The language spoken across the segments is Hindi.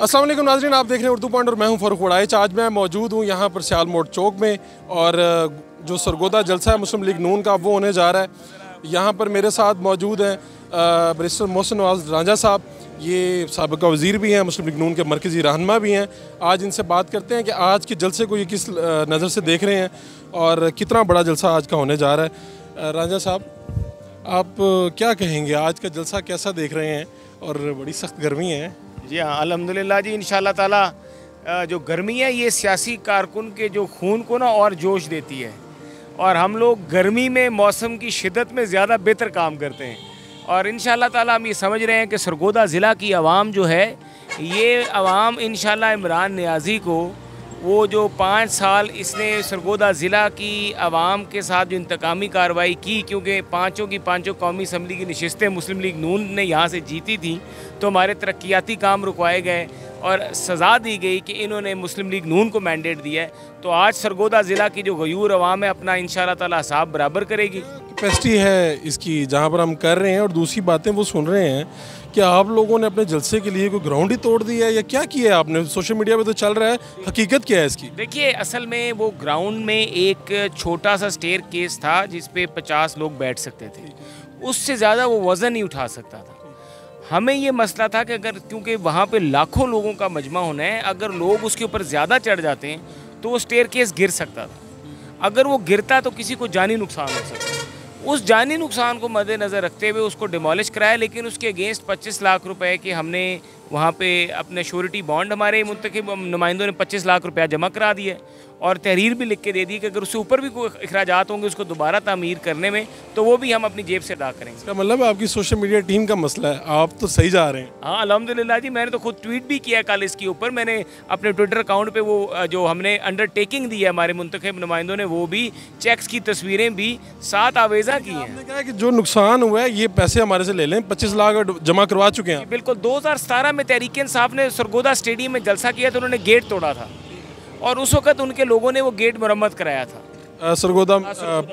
अस्सलाम वालेकुम नाज़रीन, आप देख रहे हैं उर्दू पॉइंट और मैं हूं फरूख वड़ाइच। आज मैं मौजूद हूं यहां पर सियाल मोड़ चौक में और जो सरगोदा जलसा है मुस्लिम लीग नून का वो होने जा रहा है। यहां पर मेरे साथ मौजूद हैं बैरिस्टर मोहसिन नवाज रांझा साहब, ये साबिक़ा वज़ीर भी हैं, मुस्लिम लीग नून के मरकज़ी रहनुमा भी हैं। आज इनसे बात करते हैं कि आज के जलसे को ये किस नज़र से देख रहे हैं और कितना बड़ा जलसा आज का होने जा रहा है। रांझा साहब, आप क्या कहेंगे, आज का जलसा कैसा देख रहे हैं? और बड़ी सख्त गर्मी है। जी हाँ, अल्हम्दुलिल्लाह जी, इंशाल्लाह ताला जो गर्मी है ये सियासी कारकुन के जो खून को ना और जोश देती है, और हम लोग गर्मी में मौसम की शिद्दत में ज़्यादा बेहतर काम करते हैं। और इंशाल्लाह ताला हम ये समझ रहे हैं कि सरगोदा ज़िला की आवाम जो है ये आवाम इंशाल्लाह इमरान नियाज़ी को वो जो 5 साल इसने सरगोदा ज़िला की आवाम के साथ जो इंतकामी कार्रवाई की, क्योंकि 5 की 5 कौमी असम्बली की नशस्तें मुस्लिम लीग नून ने यहाँ से जीती थी, तो हमारे तरक्याती काम रुकवाए गए और सज़ा दी गई कि इन्होंने मुस्लिम लीग नून को मैंडेट दिया है। तो आज सरगोदा ज़िला की जो गयूर आवाम है अपना इंशाल्लाह ताला हिसाब बराबर करेगी। कैपेसिटी है इसकी जहाँ पर हम कर रहे हैं, और दूसरी बातें वो सुन रहे हैं कि आप लोगों ने अपने जलसे के लिए कोई ग्राउंड ही तोड़ दिया है या क्या किया है आपने? सोशल मीडिया पे तो चल रहा है, हकीकत क्या है इसकी? देखिए, असल में वो ग्राउंड में एक छोटा सा स्टेयर केस था जिस पे 50 लोग बैठ सकते थे, उससे ज़्यादा वो वज़न नहीं उठा सकता था। हमें ये मसला था कि अगर, क्योंकि वहाँ पर लाखों लोगों का मजमा होना है, अगर लोग उसके ऊपर ज़्यादा चढ़ जाते हैं तो वो स्टेयर केस गिर सकता था। अगर वो गिरता तो किसी को जानी नुकसान हो सकता है। उस जानी नुकसान को मद्देनज़र रखते हुए उसको डिमोलिश कराया, लेकिन उसके अगेंस्ट 25 लाख रुपए के हमने वहाँ पे अपने श्योरिटी बॉन्ड हमारे मुंतखिब नुमाइंदों ने 25 लाख रुपया जमा करा दिया और तहरीर भी लिख के दे दी कि अगर उससे ऊपर भी कोई अखराजात होंगे उसको दोबारा तामीर करने में तो वो भी हम अपनी जेब से अदा करेंगे। इसका मतलब आपकी सोशल मीडिया टीम का मसला है, आप तो सही जा रहे हैं। हाँ, अल्हम्दुलिल्लाह जी, मैंने तो खुद ट्वीट भी किया कल इसके ऊपर। मैंने अपने ट्विटर अकाउंट पर वो जो हमने अंडरटेकिंग दी है हमारे मुंतखिब नुमाइंदों ने, वो भी चेक्स की तस्वीरें भी साथ आवेजा की हैं। कहा कि जो नुकसान हुआ है ये पैसे हमारे से ले लें, 25 लाख जमा करवा चुके हैं। बिल्कुल, 2017 में तहरीक इंसाफ ने सरगोदा स्टेडियम में जलसा किया तो उन्होंने गेट तोड़ा था और उस वक़्त उनके लोगों ने वो गेट मरम्मत कराया था सरगोदा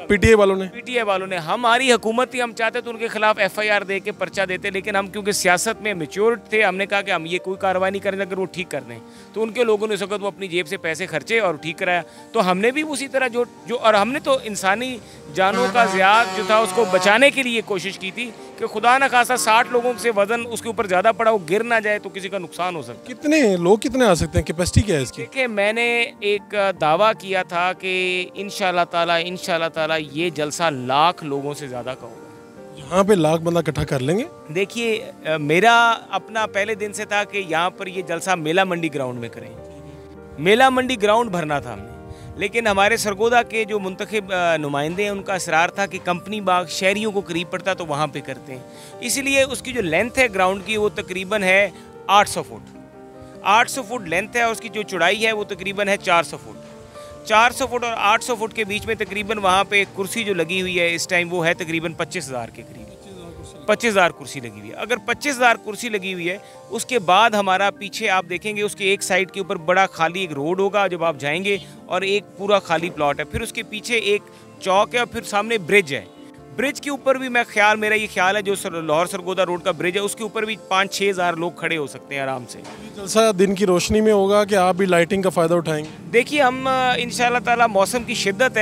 पीटीए वालों ने। हमारी हुकूमत थी, हम चाहते तो उनके खिलाफ FIR दे के पर्चा देते, लेकिन हम क्योंकि सियासत में मेच्योर थे, हमने कहा कि हम ये कोई कार्रवाई नहीं करेंगे अगर वो ठीक कर दें। तो उनके लोगों ने उस वक्त वो अपनी जेब से पैसे खर्चे और ठीक कराया। तो हमने भी उसी तरह जो और हमने तो इंसानी जानों का ज़ियाद जो था उसको बचाने के लिए कोशिश की थी कि खुदा न खासा 60 लोगों से वज़न उसके ऊपर ज़्यादा पड़ा, वो गिर ना जाए तो किसी का नुकसान हो सकता है। कितने लोग कितने आ सकते हैं, कैपेसिटी क्या है इसकी? देखिए, मैंने एक दावा किया था कि इंशाल्लाह ताला ये जलसा लाख लोगों से ज़्यादा का होगा। यहाँ पे लाख बंदा इकट्ठा कर लेंगे। देखिए, मेरा अपना पहले दिन से था कि यहाँ पर ये जलसा मेला मंडी ग्राउंड में करें, मेला मंडी ग्राउंड भरना था हमने, लेकिन हमारे सरगोदा के जो मुंतखिब नुमाइंदे हैं उनका इसरार था कि कंपनी बाग शहरियों को करीब पड़ता तो वहाँ पे करते हैं, इसलिए उसकी जो लेंथ है ग्राउंड की वो तकरीबन है 800 फुट लेंथ है, और उसकी जो चौड़ाई है वो तकरीबन है 400 फुट और 800 फुट के बीच में तकरीबन वहाँ पे कुर्सी जो लगी हुई है इस टाइम वो है तकरीबन 25,000 के करीब, 25,000 कुर्सी लगी हुई है। अगर 25,000 कुर्सी लगी हुई है, उसके बाद हमारा पीछे आप देखेंगे उसके एक साइड के ऊपर बड़ा खाली एक रोड होगा जब आप जाएंगे, और एक पूरा खाली प्लॉट है, फिर उसके पीछे एक चौक है और फिर सामने ब्रिज है। ब्रिज के ऊपर भी मेरा ये ख्याल है जो लाहौर सरगोदा रोड का ब्रिज है उसके ऊपर भी 5-6 हज़ार लोग खड़े हो सकते हैं आराम से। जलसा दिन की रोशनी में होगा कि आप भी लाइटिंग का फ़ायदा उठाएंगे? देखिए, हम इंशाल्लाह ताला मौसम की शिद्दत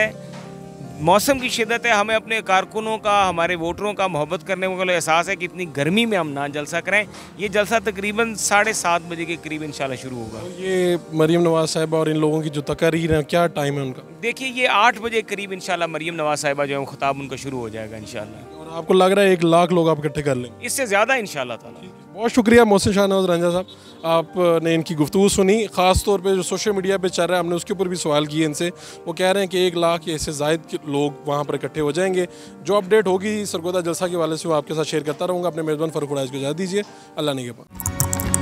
है, हमें अपने कारकुनों का, हमारे वोटरों का मोहब्बत करने का एहसास है कि इतनी गर्मी में हम ना जलसा करें। ये जलसा तकरीबन 7:30 बजे के करीब इंशाल्लाह शुरू होगा। ये मरीम नवाज़ साहिबा और इन लोगों की जो तकरीर है क्या टाइम है उनका? देखिए, ये 8 बजे करीब इंशाल्लाह मरीम नवाज़ साहिबा जो है ख़िताब उनका शुरू हो जाएगा इंशाल्लाह। और आपको लग रहा है 1 लाख लोग आप इकट्ठे कर लेंगे? इससे ज़्यादा इंशाल्लाह ताला। बहुत शुक्रिया मोहसिन शाह नवाज रंझा साहब, आपने इनकी गुफ्तगू सुनी। ख़ास तौर पे जो सोशल मीडिया पे चल रहा है हमने उसके ऊपर भी सवाल किए इनसे, वो कह रहे हैं कि 1 लाख या इससे ज़ायद लोग वहाँ पर इकट्ठे हो जाएंगे। जो अपडेट होगी सरगोदा जलसा के हवाले से वो आपके साथ शेयर करता रहूँगा। अपने मेज़बान फर्रुख वड़ाइच को इजाज़त दीजिए, अल्लाह ने के पास।